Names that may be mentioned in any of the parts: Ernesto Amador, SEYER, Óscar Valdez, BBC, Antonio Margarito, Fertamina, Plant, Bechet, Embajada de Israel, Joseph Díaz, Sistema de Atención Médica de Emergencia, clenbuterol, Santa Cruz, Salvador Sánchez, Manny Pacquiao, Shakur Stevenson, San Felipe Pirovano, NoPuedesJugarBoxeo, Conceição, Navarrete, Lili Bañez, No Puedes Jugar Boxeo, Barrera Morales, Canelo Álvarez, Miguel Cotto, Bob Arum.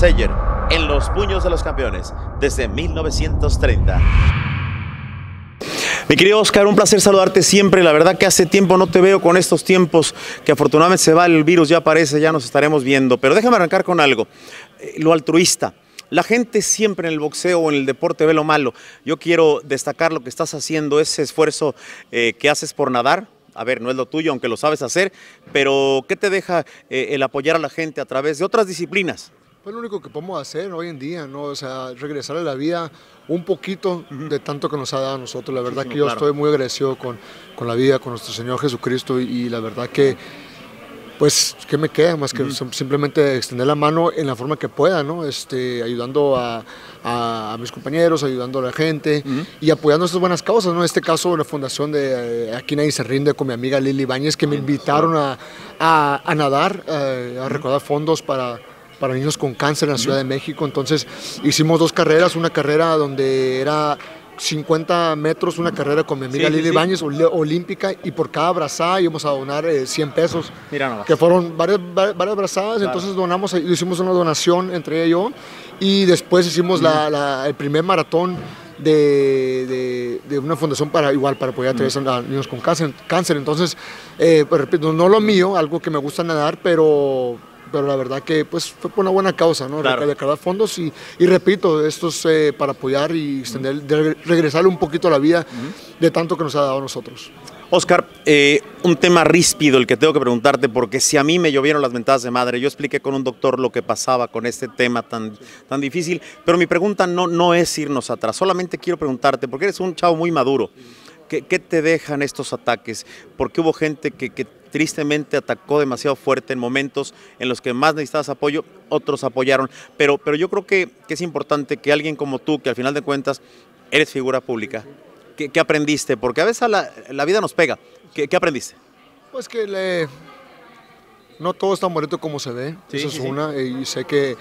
Sayer en los puños de los campeones desde 1930. Mi querido Óscar, un placer saludarte siempre. La verdad que hace tiempo no te veo con estos tiempos que afortunadamente se va el virus, ya aparece, ya nos estaremos viendo. Pero déjame arrancar con algo, lo altruista. La gente siempre en el boxeo o en el deporte ve lo malo. Yo quiero destacar lo que estás haciendo, ese esfuerzo que haces por nadar. A ver, no es lo tuyo, aunque lo sabes hacer, pero ¿qué te deja el apoyar a la gente a través de otras disciplinas? Pues lo único que podemos hacer hoy en día, ¿no? O sea, regresar a la vida un poquito de tanto que nos ha dado a nosotros. La verdad que yo estoy muy agradecido con la vida, con nuestro Señor Jesucristo, y la verdad que, pues, ¿qué me queda más que simplemente extender la mano en la forma que pueda, ¿no? Ayudando a mis compañeros, ayudando a la gente y apoyando estas buenas causas, ¿no? En este caso, la fundación de Aquí Nadie Se Rinde con mi amiga Lili Bañez, que me invitaron a nadar, a recaudar fondos para niños con cáncer en la Ciudad de México. Entonces hicimos dos carreras, una carrera donde era 50 metros, una carrera con mi amiga Lili Bañez, olímpica, y por cada brazada íbamos a donar 100 pesos, que fueron varias brazadas, entonces donamos, hicimos una donación entre ella y yo, y después hicimos el primer maratón de una fundación para apoyar a niños con cáncer. Entonces, pues, repito, no lo mío, algo que me gusta nadar, pero la verdad que pues fue por una buena causa, ¿no? Recaudar fondos y repito, esto es para apoyar y extender, regresarle un poquito a la vida de tanto que nos ha dado a nosotros. Óscar, un tema ríspido el que tengo que preguntarte, porque si a mí me llovieron las mentadas de madre, yo expliqué con un doctor lo que pasaba con este tema tan difícil, pero mi pregunta no es irnos atrás, solamente quiero preguntarte, porque eres un chavo muy maduro, ¿qué te dejan estos ataques? Porque hubo gente que tristemente atacó demasiado fuerte en momentos en los que más necesitabas apoyo, otros apoyaron, pero yo creo que es importante que alguien como tú, que al final de cuentas eres figura pública, ¿qué aprendiste? Porque a veces la vida nos pega. ¿Qué aprendiste? Pues que no todo es tan bonito como se ve, sí, eso es una, y sé que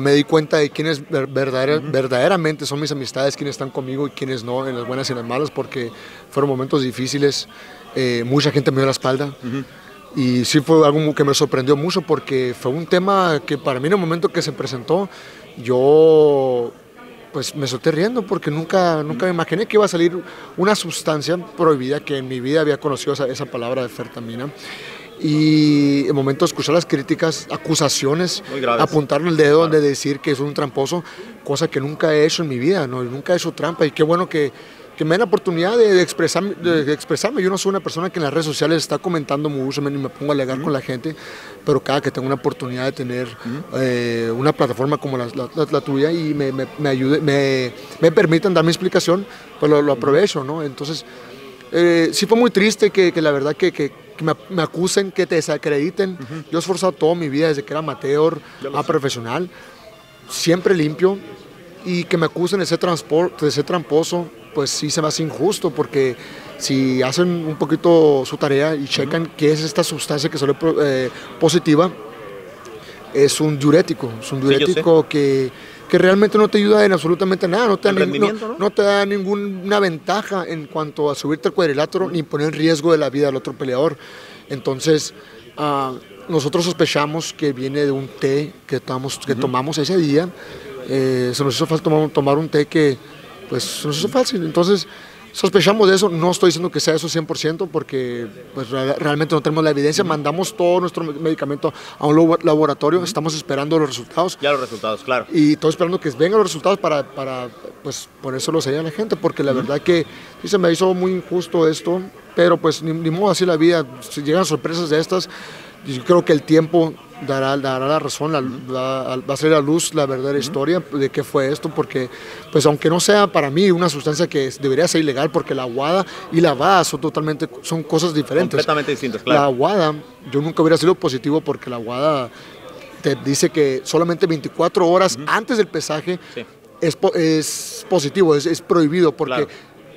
me di cuenta de quiénes verdaderamente son mis amistades, quiénes están conmigo y quiénes no, en las buenas y en las malas, porque fueron momentos difíciles, mucha gente me dio la espalda, y sí fue algo que me sorprendió mucho, porque fue un tema que para mí en el momento que se presentó, yo pues me solté riendo, porque nunca me imaginé que iba a salir una sustancia prohibida, que en mi vida había conocido esa palabra de Fertamina. Y en momento de escuchar las críticas, acusaciones, apuntarle el dedo de decir que es un tramposo, cosa que nunca he hecho en mi vida, ¿no? Nunca he hecho trampa, y qué bueno que me den la oportunidad de expresarme. Yo no soy una persona que en las redes sociales está comentando mucho, ni me pongo a alegar con la gente, pero cada que tengo una oportunidad de tener una plataforma como la tuya y me permitan dar mi explicación, pues lo aprovecho, ¿no? Entonces, sí fue muy triste que la verdad que me acusen, que te desacrediten. Yo he esforzado toda mi vida, desde que era amateur a profesional, siempre limpio, y que me acusen de ser tramposo, pues sí se me hace injusto, porque si hacen un poquito su tarea y checan qué es esta sustancia que sale positiva, es un diurético, que realmente no te ayuda en absolutamente nada, no te da ninguna ventaja en cuanto a subirte al cuadrilátero ni poner en riesgo de la vida del otro peleador. Entonces, nosotros sospechamos que viene de un té que tomamos ese día. Se nos hizo fácil tomar un té que, pues, se nos hizo fácil. Entonces, sospechamos de eso. No estoy diciendo que sea eso 100%, porque pues, realmente no tenemos la evidencia. Mandamos todo nuestro medicamento a un laboratorio, estamos esperando los resultados. Ya los resultados, claro. Y estoy esperando que vengan los resultados para pues, ponérselos ahí a la gente, porque la verdad que sí se me hizo muy injusto esto, pero pues ni modo, así la vida. Si llegan sorpresas de estas, yo creo que el tiempo dará la razón, va a salir a luz la verdadera historia de qué fue esto, porque pues aunque no sea para mí una sustancia que debería ser ilegal, porque la aguada y la vada son cosas diferentes. Completamente distintas, claro. La aguada, yo nunca hubiera sido positivo, porque la aguada te dice que solamente 24 horas antes del pesaje es positivo, es prohibido, porque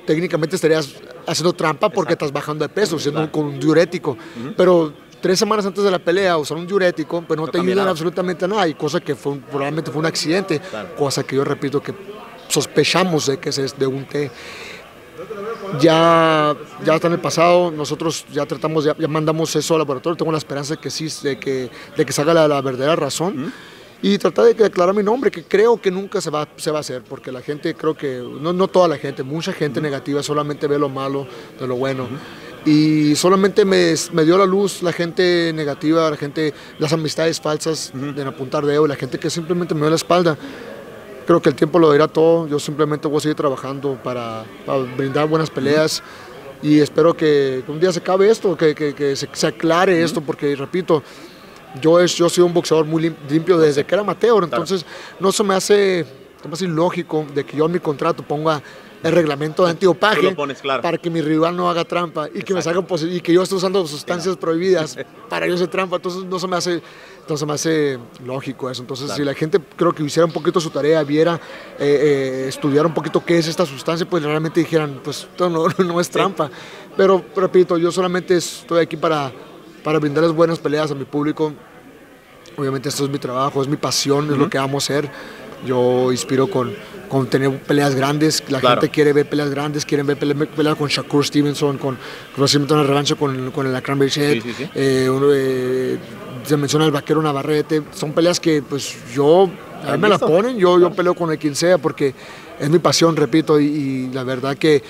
técnicamente estarías haciendo trampa, porque estás bajando de peso, siendo con un diurético, pero 3 semanas antes de la pelea usar un diurético, pues no te ayudan absolutamente a nada, y cosa que probablemente fue un accidente, cosa que yo repito que sospechamos de que es de un té. Ya está en el pasado, nosotros ya tratamos, ya mandamos eso al laboratorio, tengo la esperanza de que salga la verdadera razón, y tratar de declarar mi nombre, que creo que nunca se va a hacer, porque la gente, creo que, no toda la gente, mucha gente negativa solamente ve lo malo de lo bueno. Y solamente me dio la luz la gente negativa, la gente, las amistades falsas de apuntar dedo, la gente que simplemente me dio la espalda. Creo que el tiempo lo dirá todo, yo simplemente voy a seguir trabajando para brindar buenas peleas y espero que un día se acabe esto, que se aclare esto, porque repito, yo he sido un boxeador muy limpio desde que era amateur, entonces no se me hace ilógico de que yo en mi contrato ponga el reglamento de antidopaje para que mi rival no haga trampa y que, yo esté usando sustancias prohibidas para que yo se trampa, entonces no se me hace lógico eso. Entonces si la gente, creo que hiciera un poquito su tarea, viera, estudiar un poquito qué es esta sustancia, pues realmente dijeran, pues esto no es trampa. Pero repito, yo solamente estoy aquí para brindarles buenas peleas a mi público. Obviamente esto es mi trabajo, es mi pasión, es lo que amo hacer. Yo inspiro con tener peleas grandes, la gente quiere ver peleas grandes, quieren ver peleas con Shakur Stevenson, con Rosendo Narvanzo, con la Cranberry Shed, se menciona el vaquero Navarrete, son peleas que pues yo, a mí me la ponen, yo peleo con el quien sea porque es mi pasión, repito, y la verdad que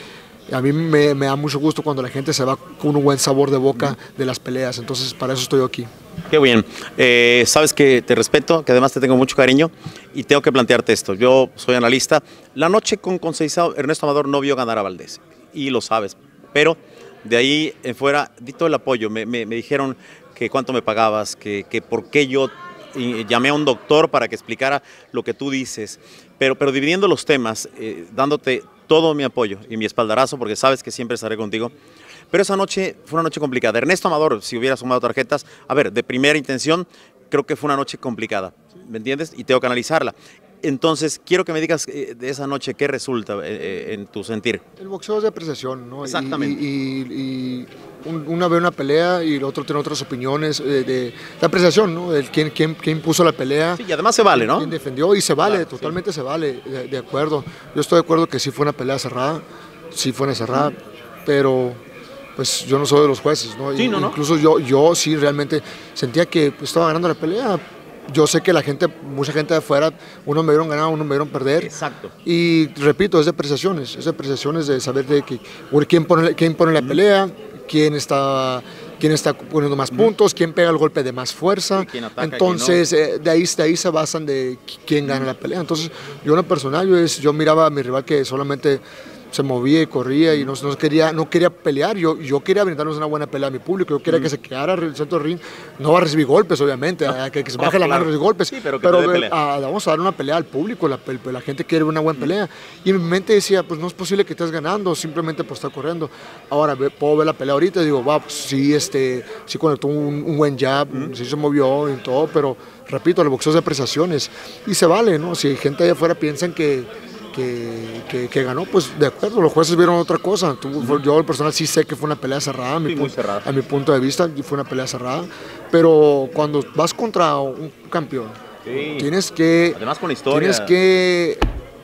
a mí me da mucho gusto cuando la gente se va con un buen sabor de boca de las peleas, entonces para eso estoy aquí. Qué bien, sabes que te respeto, que además te tengo mucho cariño y tengo que plantearte esto, yo soy analista, la noche con Conceição, Ernesto Amador no vio ganar a Valdez y lo sabes, pero de ahí en fuera di todo el apoyo, me dijeron que cuánto me pagabas, que por qué yo llamé a un doctor para que explicara lo que tú dices, pero dividiendo los temas, dándote todo mi apoyo y mi espaldarazo, porque sabes que siempre estaré contigo. Pero esa noche fue una noche complicada. Ernesto Amador, si hubiera sumado tarjetas, a ver, de primera intención, creo que fue una noche complicada, ¿me entiendes? Y tengo que analizarla. Entonces, quiero que me digas de esa noche qué resulta en tu sentir. El boxeo es de apreciación, ¿no? Exactamente. Una ve una pelea y el otro tiene otras opiniones de apreciación, ¿no? El quién impuso la pelea. Sí, y además se vale, ¿no? Quién defendió y se vale, claro, totalmente se vale, de acuerdo. Yo estoy de acuerdo que sí fue una pelea cerrada, pero pues yo no soy de los jueces, ¿no? Sí, incluso yo sí realmente sentía que estaba ganando la pelea. Yo sé que la gente, mucha gente de afuera, unos me vieron ganar, unos me vieron perder. Exacto. Y repito, es de apreciaciones de saber de que, quién pone la pelea, quién está poniendo más puntos, quién pega el golpe de más fuerza. Quién ataca, entonces, quién no. de ahí se basan de quién gana la pelea. Entonces, yo en lo personal, yo miraba a mi rival que solamente se movía y corría y no quería pelear, yo quería brindarnos una buena pelea a mi público, yo quería que se quedara el centro del ring, no va a recibir golpes obviamente, que se baje la mano de los golpes, sí, pero vamos a dar una pelea al público, la gente quiere una buena pelea, y en mi mente decía, pues no es posible que estés ganando, simplemente por estar corriendo, ahora puedo ver la pelea ahorita y digo, va, pues, sí conectó un buen jab, sí se movió y todo, pero repito, el boxeo es de apreciaciones, y se vale, ¿no? Si gente allá afuera piensan que ganó, pues de acuerdo, los jueces vieron otra cosa. Yo el personal sí sé que fue una pelea cerrada, a mi punto de vista fue una pelea cerrada, pero cuando vas contra un campeón, tienes que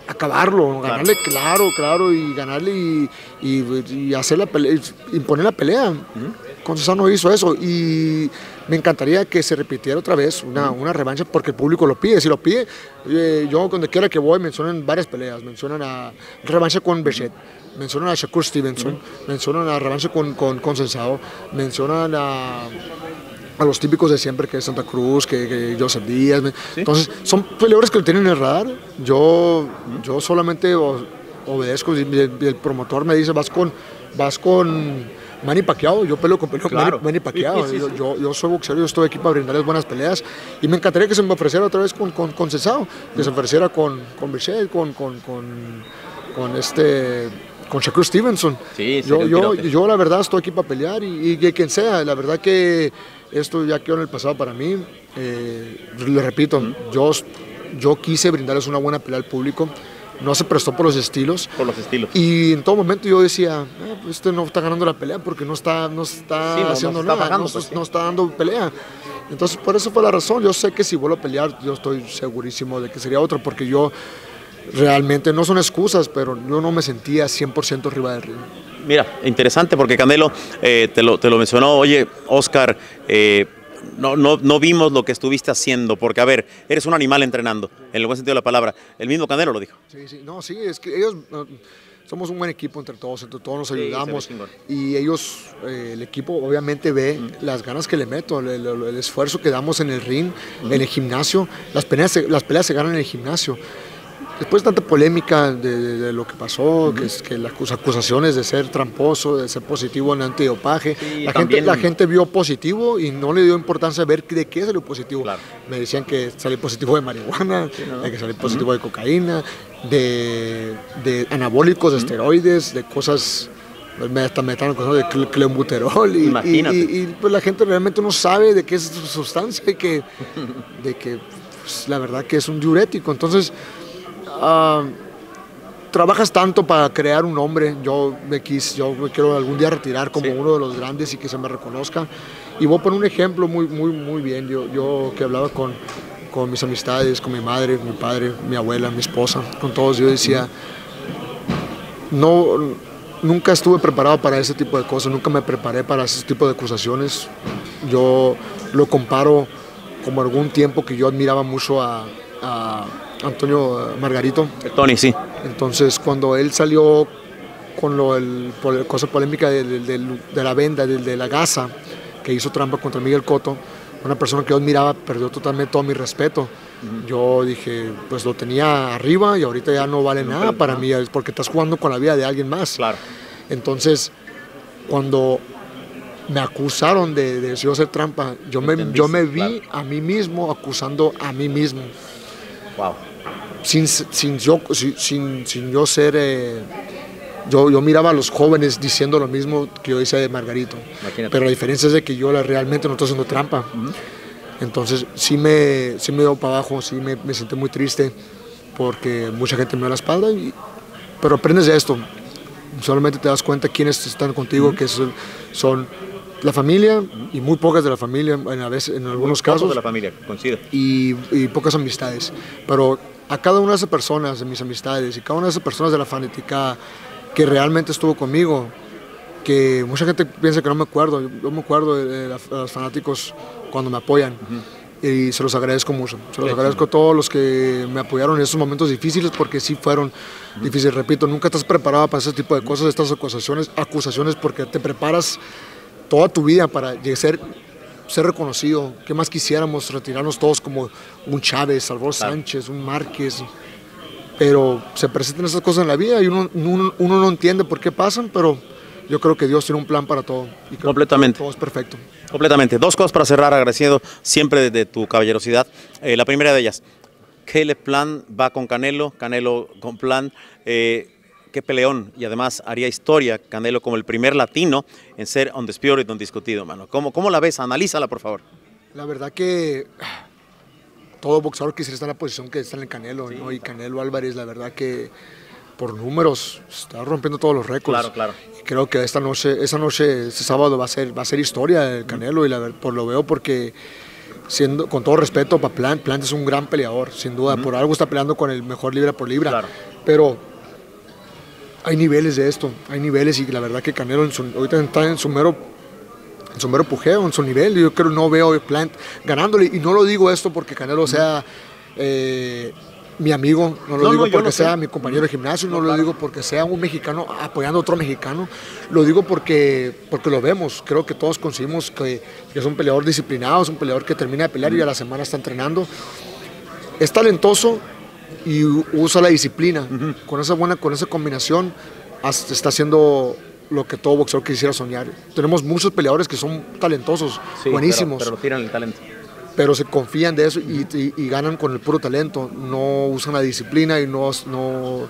acabarlo, ganarle, claro, y ganarle y hacer la pelea, imponer la pelea. Conceição no hizo eso y me encantaría que se repitiera otra vez una revancha porque el público lo pide. Si lo pide, yo cuando quiera que voy mencionan varias peleas, mencionan a revancha con Bechet, mencionan a Shakur Stevenson, mencionan a revancha con Conceição, mencionan a los típicos de siempre, que es Santa Cruz, que Joseph Díaz. Entonces, son peleadores que lo tienen en el radar. Yo solamente obedezco. El promotor me dice, vas con Manny Pacquiao, yo peleo con Manny Pacquiao. Yo soy boxeador, yo estoy aquí para brindarles buenas peleas. Y me encantaría que se me ofreciera otra vez con Conceição, que se ofreciera con Bechet, con Shakur Stevenson. Sí, yo la verdad estoy aquí para pelear y quien sea, la verdad que esto ya quedó en el pasado para mí. Le repito, yo quise brindarles una buena pelea al público, no se prestó por los estilos. Y en todo momento yo decía, este no está ganando la pelea porque no está dando pelea. Entonces por eso fue la razón, yo sé que si vuelvo a pelear yo estoy segurísimo de que sería otro porque yo realmente no son excusas, pero yo no me sentía 100% arriba del ring. Mira, interesante porque Canelo te lo mencionó, oye, Óscar, no vimos lo que estuviste haciendo, porque, a ver, eres un animal entrenando, en el buen sentido de la palabra. El mismo Canelo lo dijo. Sí, sí, no, sí, es que ellos, somos un buen equipo entre todos nos ayudamos. Sí, y ellos, el equipo obviamente ve las ganas que le meto, el esfuerzo que damos en el ring, en el gimnasio, las peleas se ganan en el gimnasio. Después de tanta polémica de lo que pasó, que las acusaciones de ser tramposo, de ser positivo en antidopaje, sí, la gente vio positivo y no le dio importancia a ver de qué salió positivo. Claro. Me decían que salí positivo de marihuana, sí, ¿no? Que salí positivo de cocaína, de anabólicos, de esteroides, de cosas... Me están acusando de clenbuterol y pues la gente realmente no sabe de qué es su sustancia y que, pues, la verdad que es un diurético. Entonces... trabajas tanto para crear un nombre. Yo me quiero algún día retirar como uno de los grandes y que se me reconozca. Y voy a poner un ejemplo muy bien. Yo que hablaba con mis amistades, con mi madre, mi padre, mi abuela, mi esposa, con todos, yo decía, nunca estuve preparado para ese tipo de cosas, nunca me preparé para ese tipo de acusaciones. Yo lo comparo como algún tiempo que yo admiraba mucho a Antonio Margarito. Tony, sí. Entonces, cuando él salió con la cosa polémica de la venda, de la gasa, que hizo trampa contra Miguel Cotto, una persona que yo admiraba, perdió totalmente todo mi respeto. Yo dije, pues lo tenía arriba y ahorita ya no vale nada para mí, es porque estás jugando con la vida de alguien más. Claro. Entonces, cuando me acusaron de yo hacer trampa, yo me vi a mí mismo acusando a mí mismo. Wow. Sin yo ser... yo miraba a los jóvenes diciendo lo mismo que yo hice de Margarito. Imagínate. Pero la diferencia es de que yo realmente no estoy haciendo trampa. Entonces sí me dio para abajo, sí me senté muy triste porque mucha gente me dio la espalda. Pero aprendes de esto. Solamente te das cuenta quiénes están contigo, que son la familia y muy pocas de la familia, en algunos casos. De la familia, coincido. Y pocas amistades. Pero a cada una de esas personas, de mis amistades, y cada una de esas personas de la fanática que realmente estuvo conmigo, que mucha gente piensa que no me acuerdo, yo me acuerdo de los fanáticos cuando me apoyan. Y se los agradezco mucho, se los agradezco a todos los que me apoyaron en esos momentos difíciles, porque sí fueron difíciles. Repito, nunca estás preparado para ese tipo de cosas, estas acusaciones, porque te preparas toda tu vida para ser reconocido. ¿Qué más quisiéramos? Retirarnos todos como un Chávez, Salvador Sánchez, un Márquez. Pero se presentan esas cosas en la vida y uno no entiende por qué pasan, pero yo creo que Dios tiene un plan para todo. Y completamente. Todo es perfecto. Completamente. Dos cosas para cerrar, agradeciendo siempre de tu caballerosidad. La primera de ellas, Caleb Plant va con Canelo, Canelo con Plant. Qué peleón, y además haría historia Canelo como el primer latino en ser undisputed, indiscutido, mano. ¿Cómo la ves? Analízala, por favor. La verdad que todo boxeador quisiera estar en la posición que está en el Canelo, ¿no? Y Canelo Álvarez, la verdad que por números está rompiendo todos los récords. Claro, claro. Y creo que esta noche, este sábado va a ser historia el Canelo, y lo veo porque... con todo respeto para Plant, Plant es un gran peleador, sin duda. Por algo está peleando con el mejor libra por libra. Claro. Pero... hay niveles de esto, hay niveles, y la verdad que Canelo ahorita está en su mero pujeo, en su nivel. Yo creo, no veo Plant ganándole, y no lo digo esto porque Canelo sea mi amigo, no lo digo porque sea mi compañero de gimnasio, no lo digo porque sea un mexicano apoyando a otro mexicano, lo digo porque lo vemos. Creo que todos conseguimos que es un peleador disciplinado, es un peleador que termina de pelear y a la semana está entrenando. Es talentoso y usa la disciplina. Con esa combinación está haciendo lo que todo boxeador quisiera soñar. Tenemos muchos peleadores que son talentosos, buenísimos, pero tiran el talento, pero se confían de eso y ganan con el puro talento. No usan la disciplina y no son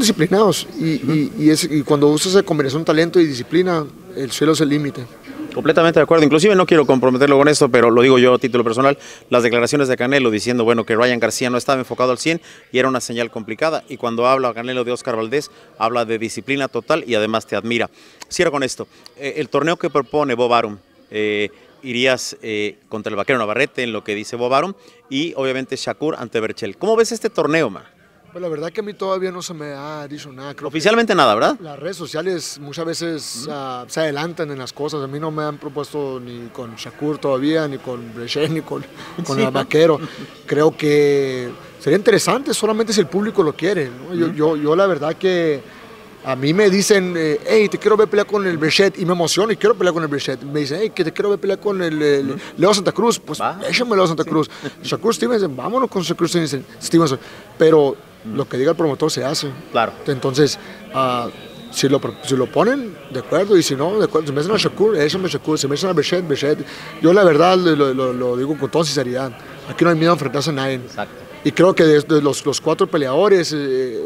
disciplinados, y cuando usas esa combinación de talento y disciplina, el suelo es el límite. Completamente de acuerdo. Inclusive no quiero comprometerlo con esto, pero lo digo yo a título personal, las declaraciones de Canelo diciendo, bueno, que Ryan García no estaba enfocado al 100 y era una señal complicada, y cuando habla Canelo de Óscar Valdez, habla de disciplina total y además te admira. Cierro con esto, el torneo que propone Bob Arum, irías contra el vaquero Navarrete, en lo que dice Bob Arum, y obviamente Shakur ante Bechet. ¿Cómo ves este torneo, ma? Pues la verdad que a mí todavía no se me ha dicho nada. Creo oficialmente nada, ¿verdad? Las redes sociales muchas veces se adelantan en las cosas. A mí no me han propuesto ni con Shakur todavía, ni con Bechet, ni con el vaquero. Creo que sería interesante solamente si el público lo quiere, ¿no? Yo la verdad que... A mí me dicen, hey, te quiero ver pelear con el Bechet, y me emociono y quiero pelear con el Bechet. Me dicen, hey, que te quiero ver pelear con el Leo Santa Cruz, pues échame Leo Santa Cruz. Shakur Stevenson, vámonos con Shakur Stevenson. Pero lo que diga el promotor se hace. Claro. Entonces, si lo ponen, de acuerdo, y si no, de acuerdo. Si me hacen a Shakur, échame Shakur. Si me hacen a Bechet, Bechet. Yo la verdad lo digo con toda sinceridad. Aquí no hay miedo a enfrentarse a nadie. Exacto. Y creo que de los cuatro peleadores,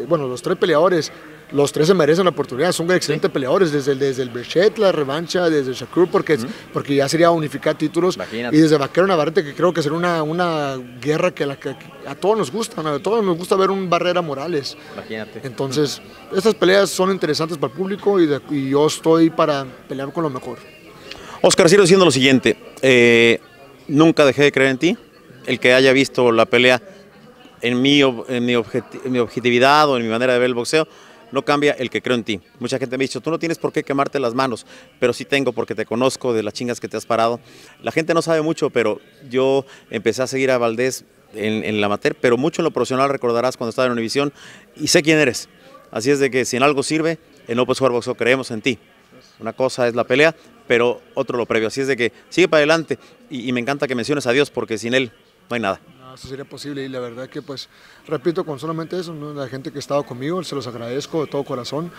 bueno, los tres peleadores, los tres se merecen la oportunidad, son excelentes peleadores, desde el Bechet, la revancha, desde Shakur, porque ya sería unificar títulos. Imagínate. Y desde Vaquero Navarrete, que creo que será una guerra que a todos nos gusta, ¿no? A todos nos gusta ver un Barrera Morales. Imagínate. Entonces, estas peleas son interesantes para el público y yo estoy para pelear con lo mejor. Óscar, sigo diciendo lo siguiente, nunca dejé de creer en ti. El que haya visto la pelea, en mi objetividad o en mi manera de ver el boxeo, no cambia el que creo en ti. Mucha gente me ha dicho, tú no tienes por qué quemarte las manos, pero sí tengo porque te conozco de las chingas que te has parado. La gente no sabe mucho, pero yo empecé a seguir a Valdez en la amateur, pero mucho en lo profesional recordarás cuando estaba en Univisión, y sé quién eres. Así es de que si en algo sirve, en NoPuedesJugarBoxeo creemos en ti. Una cosa es la pelea, pero otro lo previo. Así es de que sigue para adelante y me encanta que menciones a Dios porque sin Él no hay nada. Eso sería posible y la verdad que pues repito con solamente eso, ¿no? La gente que ha estado conmigo se los agradezco de todo corazón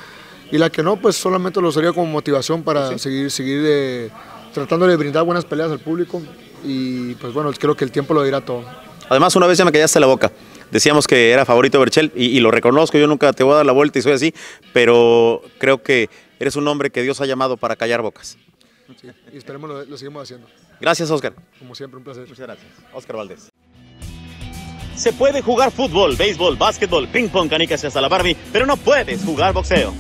y la que no pues solamente lo sería como motivación para seguir tratando de brindar buenas peleas al público y pues bueno, creo que el tiempo lo dirá todo. Además una vez ya me callaste la boca, decíamos que era favorito Berchel y lo reconozco, yo nunca te voy a dar la vuelta y soy así, pero creo que eres un hombre que Dios ha llamado para callar bocas. Sí, y esperemos lo sigamos haciendo. Gracias Óscar. Como siempre un placer. Muchas gracias. Óscar Valdez. Se puede jugar fútbol, béisbol, básquetbol, ping pong, canicas y hasta la Barbie, pero no puedes jugar boxeo.